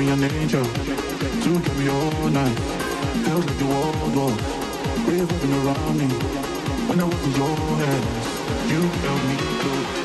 me an angel to get me all night. Felt like the world war revolving around me. When I was in your hands, you held me close.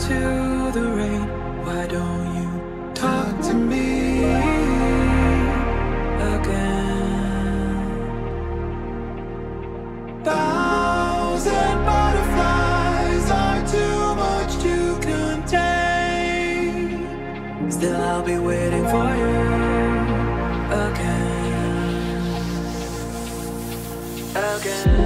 to the rain. Why don't you talk to me again? 1,000 butterflies are too much to contain. Still I'll be waiting for you again. Talk to me.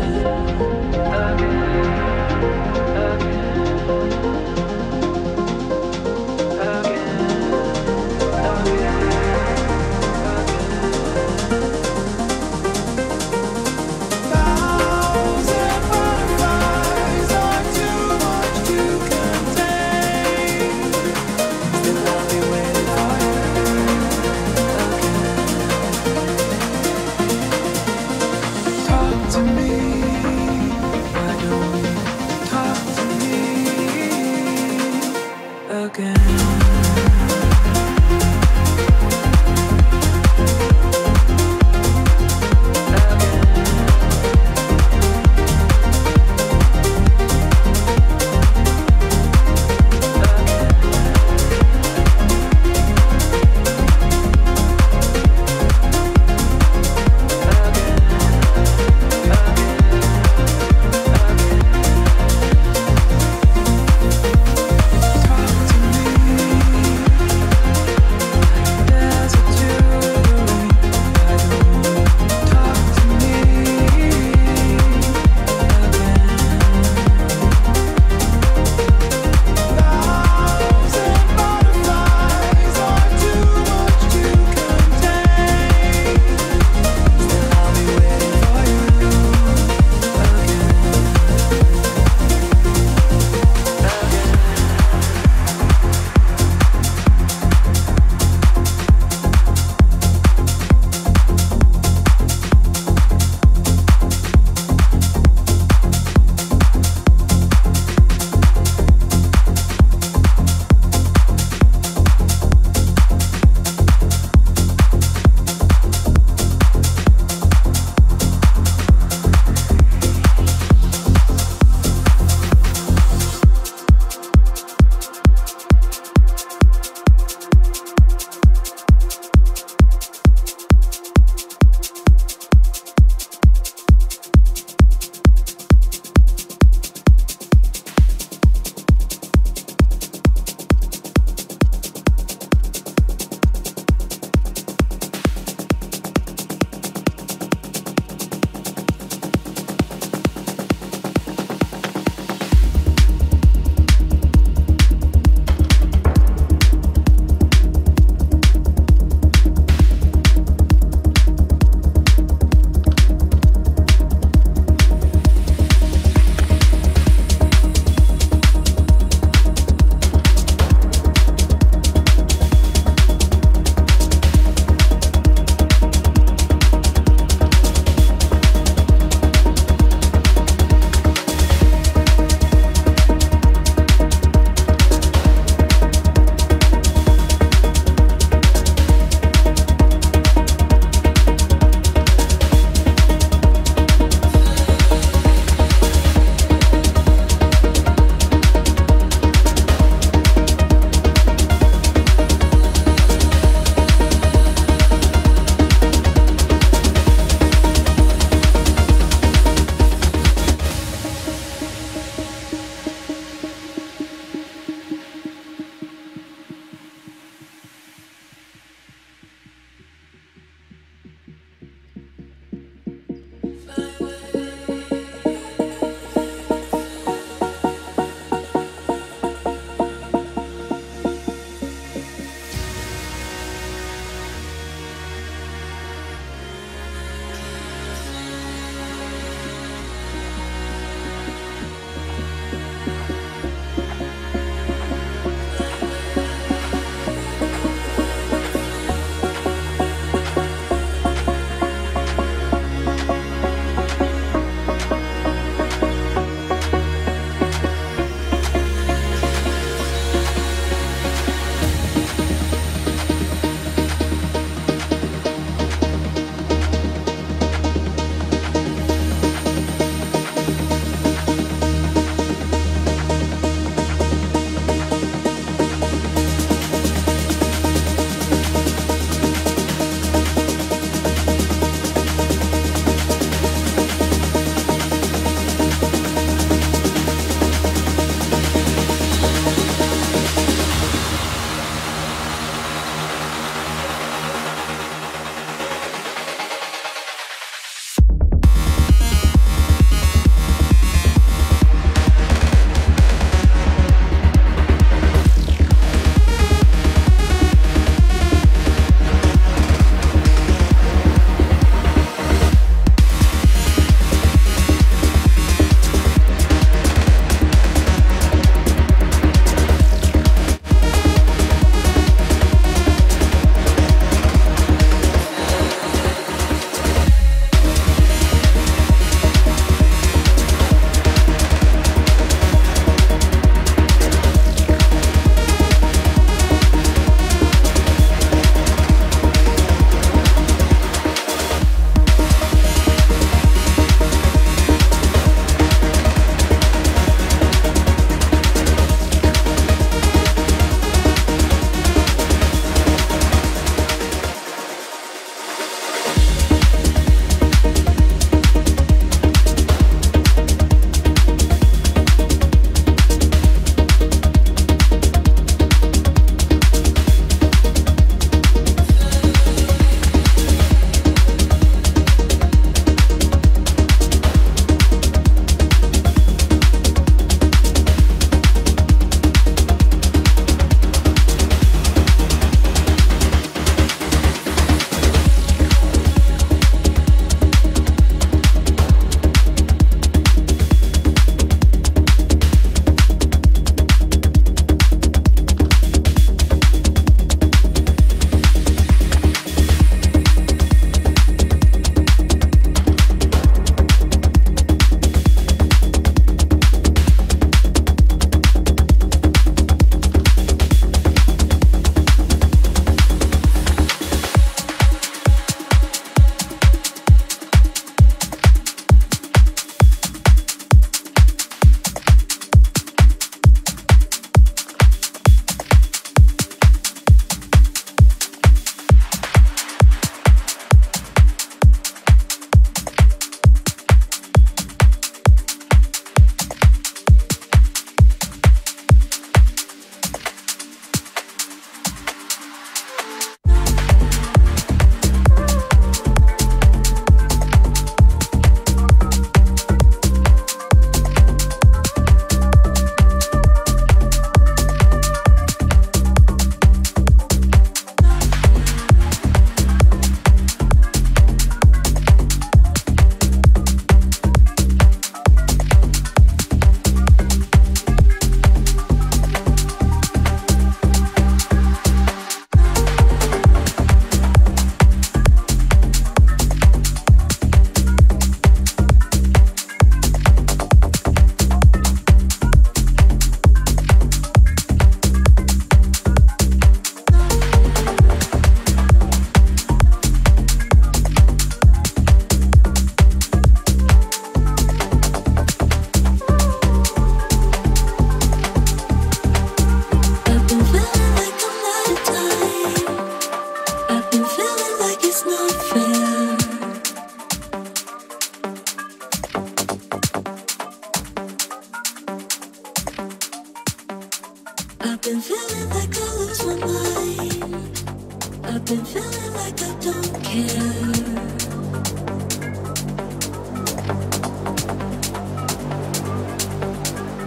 I've been feeling like I lose my mind. I've been feeling like I don't care.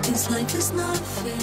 This life is not fair.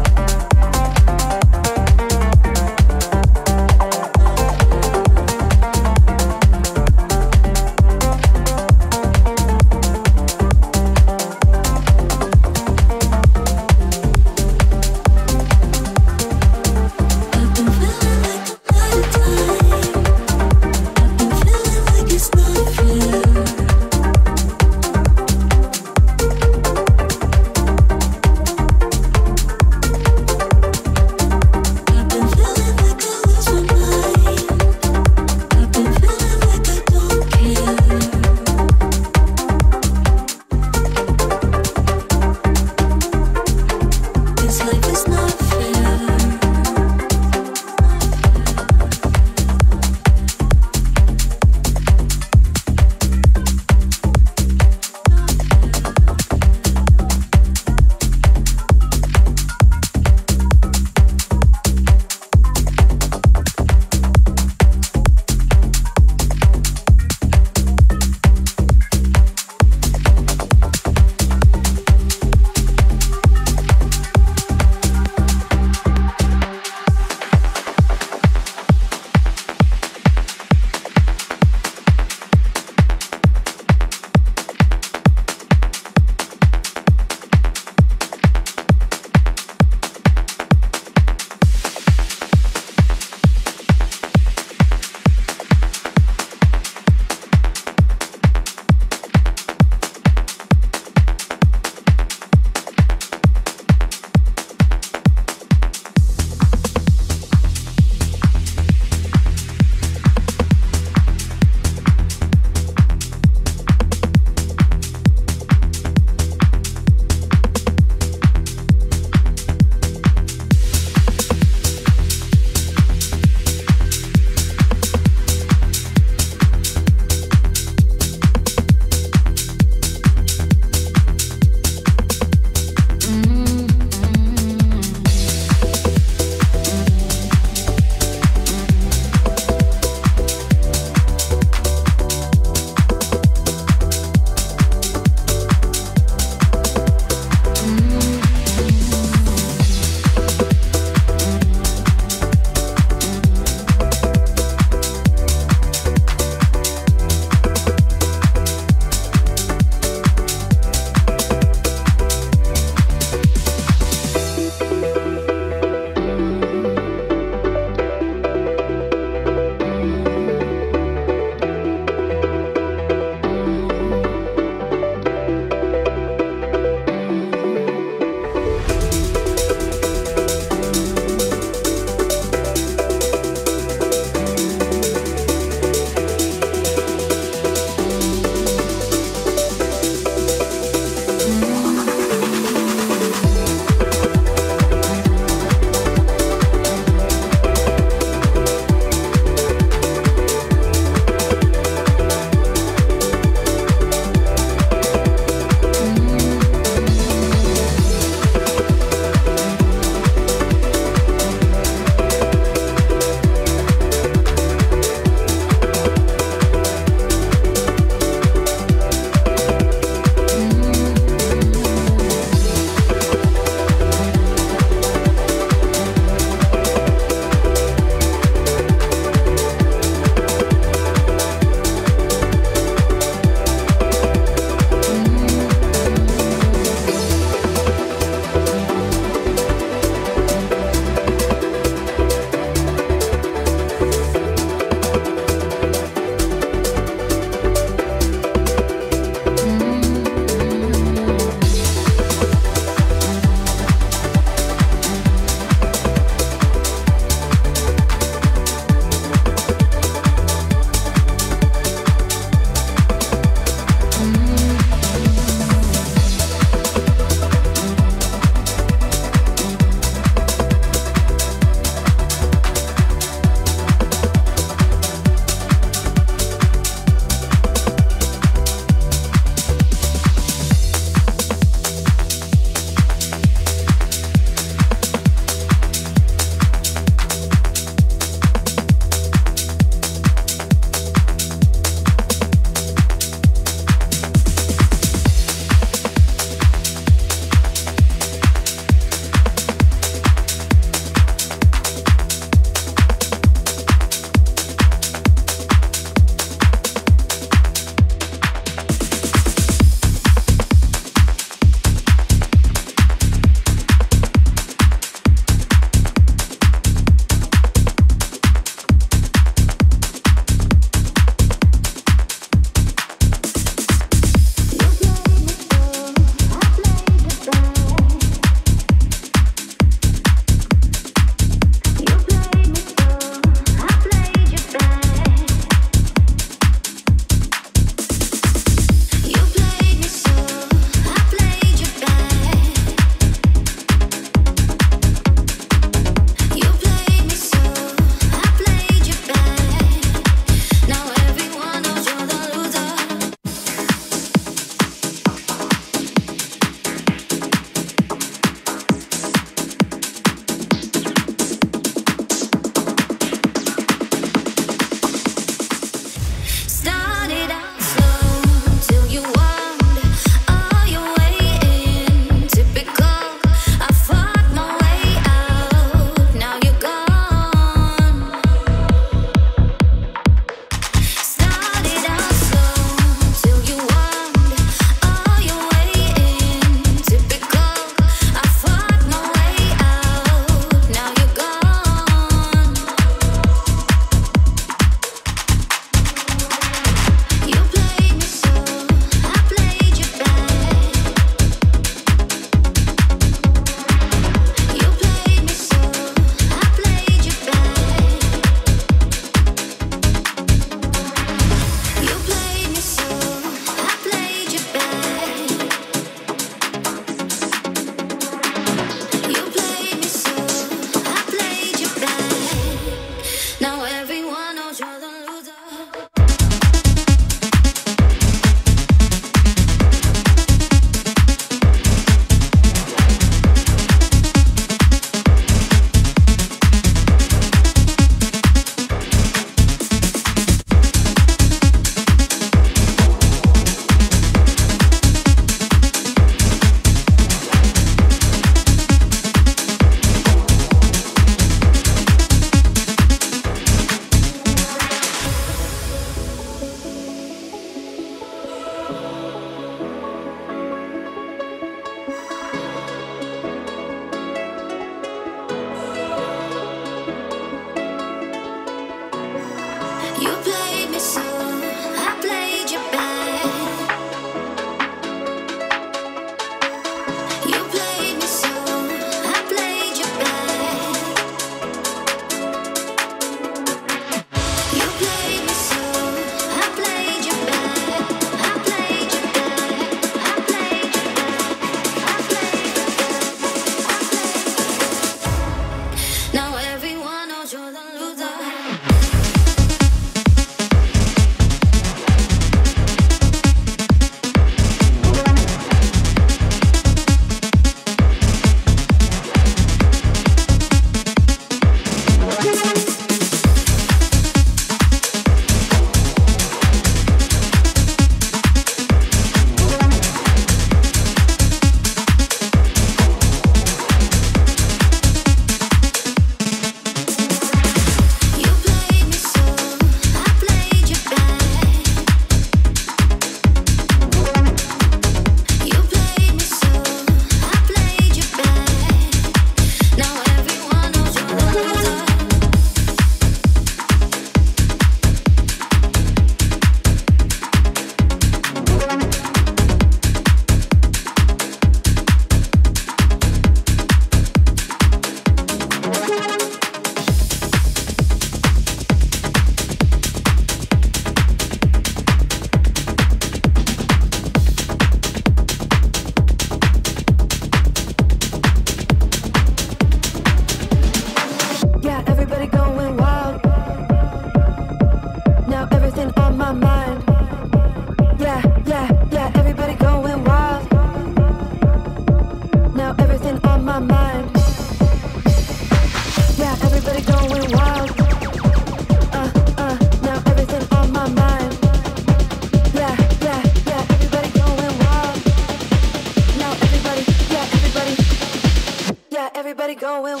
Everybody going wild.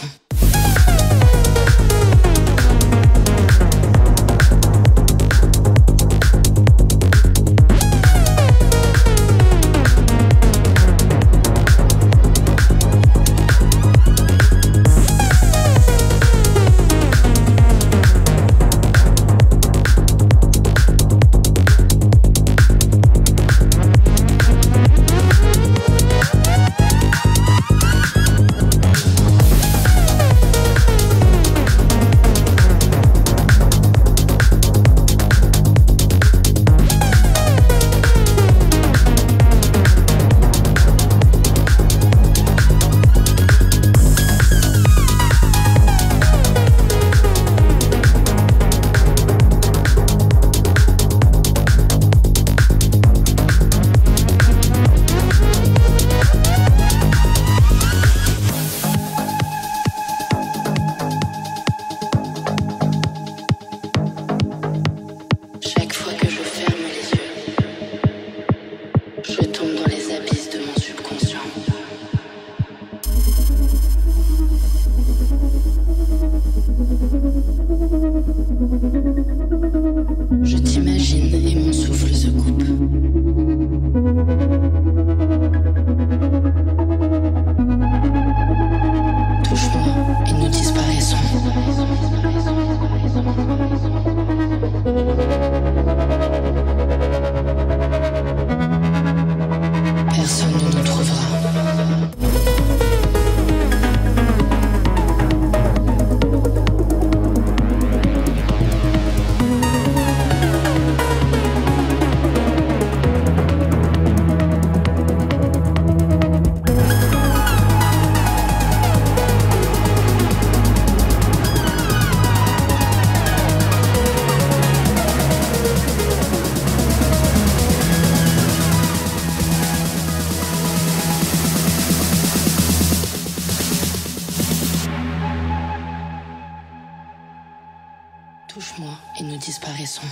maison. Touche-moi et nous disparaissons.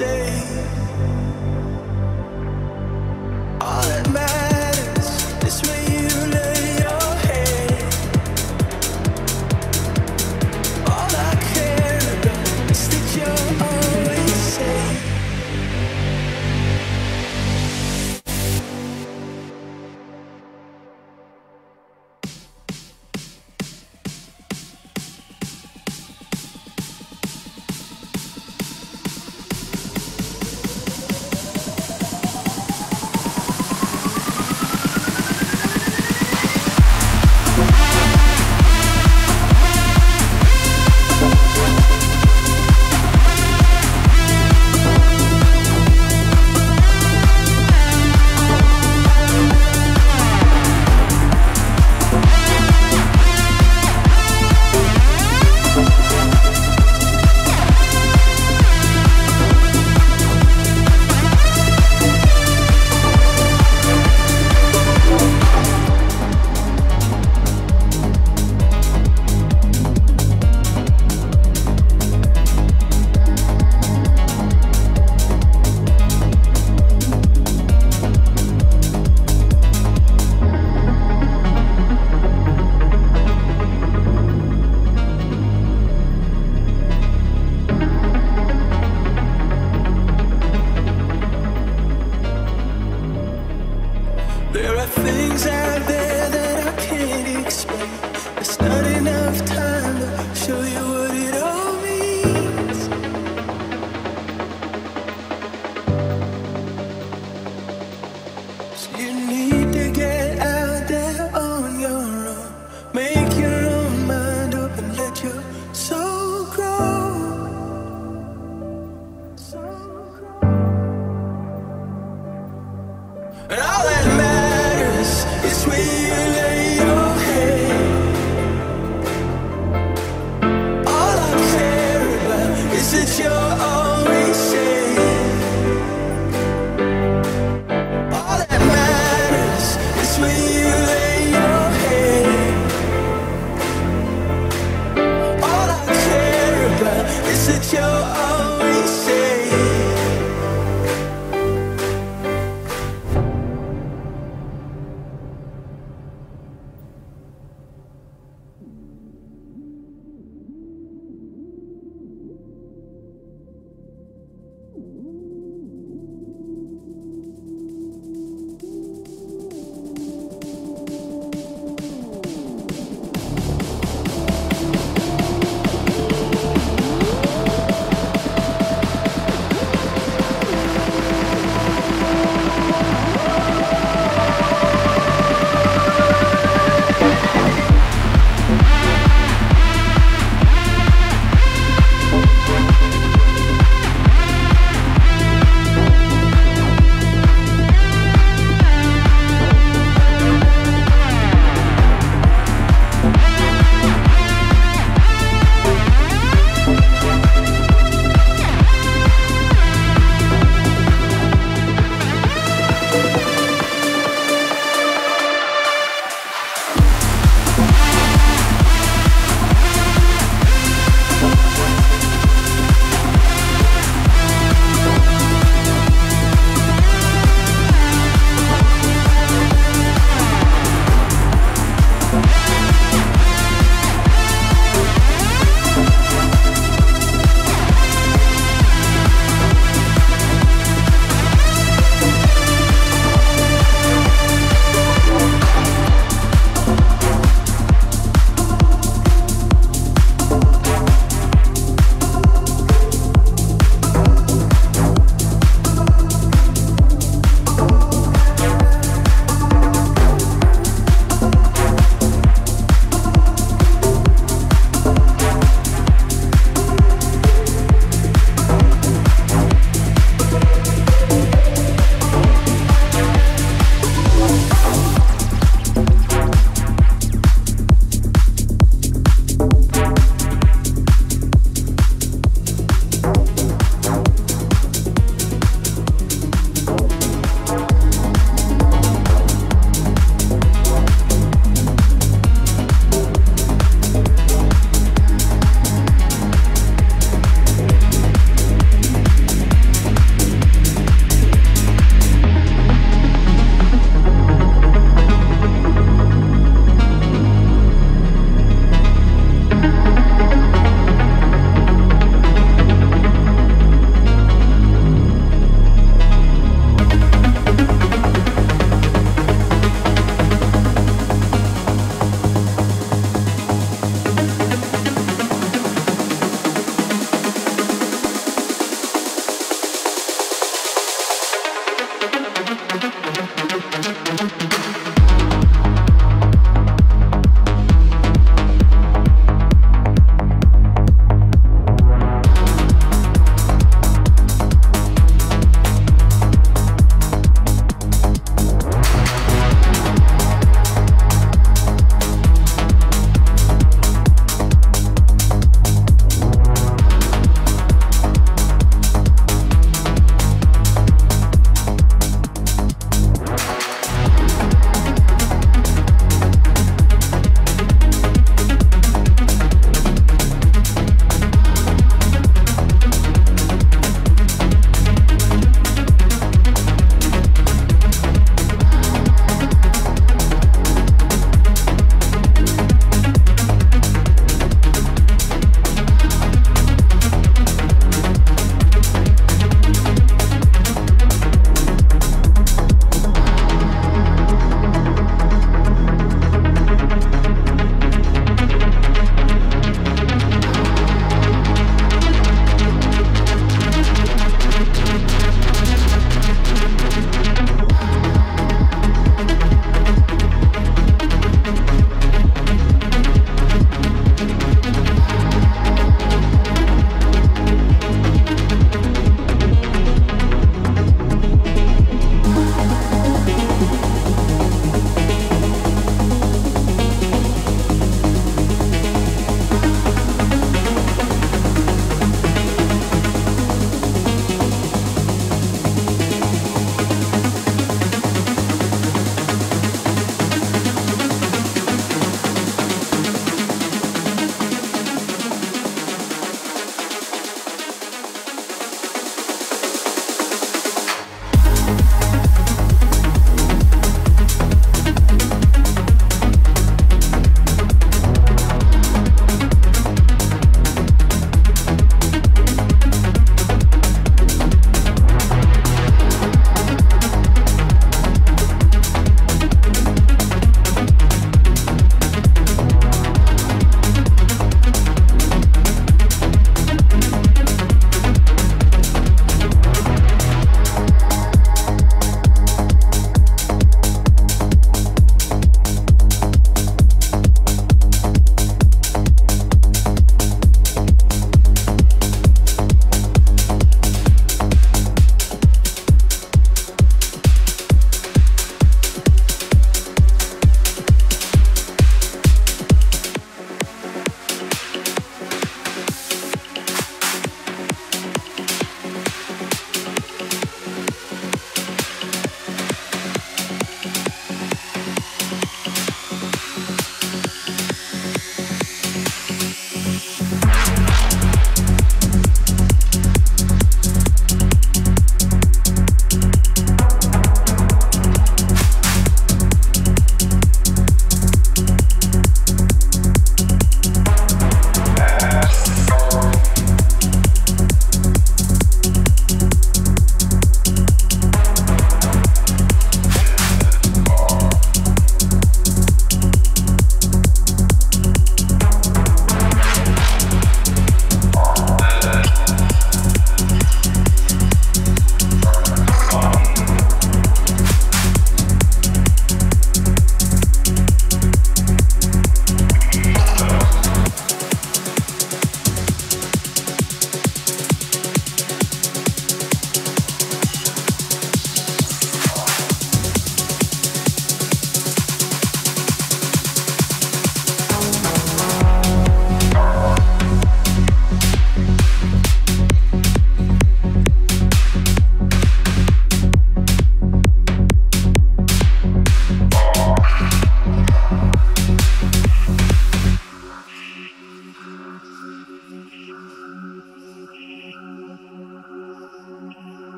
say. All that matters is where you lay your head. All I care about is that you're always safe.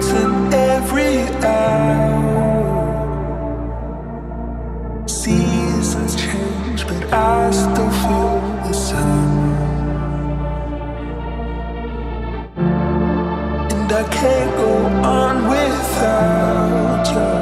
counting every hour. Seasons change, but I still feel the sun. And I can't go on without you.